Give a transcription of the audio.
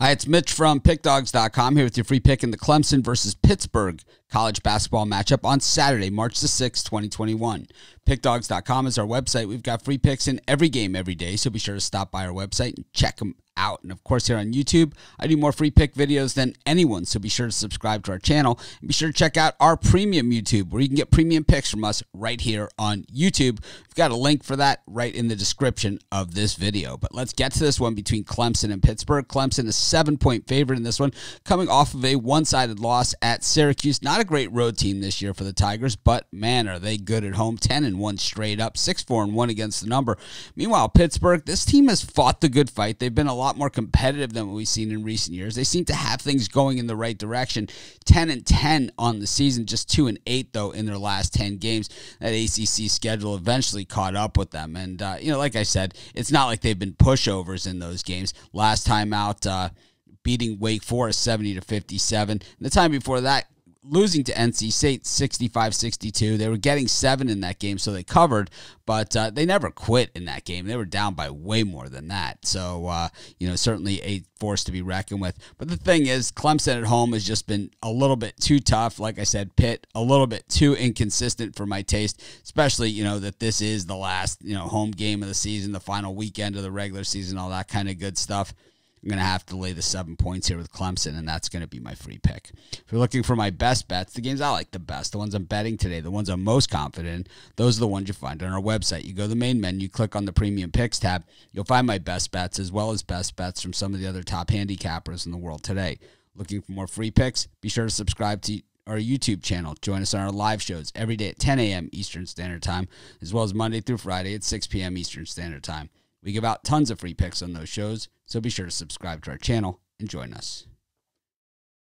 Hi, it's Mitch from PickDawgz.com here with your free pick in the Clemson versus Pittsburgh college basketball matchup on Saturday, March the 6th, 2021. PickDawgz.com is our website. We've got free picks in every game every day, so be sure to stop by our website and check them out. And, of course, here on YouTube, I do more free pick videos than anyone, so be sure to subscribe to our channel. And be sure to check out our premium YouTube, where you can get premium picks from us right here on YouTube. We've got a link for that right in the description of this video. But let's get to this one between Clemson and Pittsburgh. Clemson is 7-point favorite in this one, coming off of a one-sided loss at Syracuse. Not a great road team this year for the Tigers, but man, are they good at home. 10-1 straight up, 6-4-1 against the number. Meanwhile, Pittsburgh, this team has fought the good fight. They've been a lot more competitive than what we've seen in recent years. They seem to have things going in the right direction. 10-10 on the season, just 2-8 though in their last 10 games. That ACC schedule eventually caught up with them, and you know, like I said, it's not like they've been pushovers in those games. Last time out, beating Wake Forest 70-57. The time before that, losing to NC State 65-62. They were getting 7 in that game, so they covered, but they never quit in that game. They were down by way more than that. So, you know, certainly a force to be reckoned with. But the thing is, Clemson at home has just been a little bit too tough. Like I said, Pitt, a little bit too inconsistent for my taste, especially, you know, that this is the last, you know, home game of the season, the final weekend of the regular season, all that kind of good stuff. I'm going to have to lay the 7 points here with Clemson, and that's going to be my free pick. If you're looking for my best bets, the games I like the best, the ones I'm betting today, the ones I'm most confident in, those are the ones you find on our website. You go to the main menu, click on the Premium Picks tab. You'll find my best bets as well as best bets from some of the other top handicappers in the world today. Looking for more free picks? Be sure to subscribe to our YouTube channel. Join us on our live shows every day at 10 a.m. Eastern Standard Time, as well as Monday through Friday at 6 p.m. Eastern Standard Time. We give out tons of free picks on those shows, so be sure to subscribe to our channel and join us.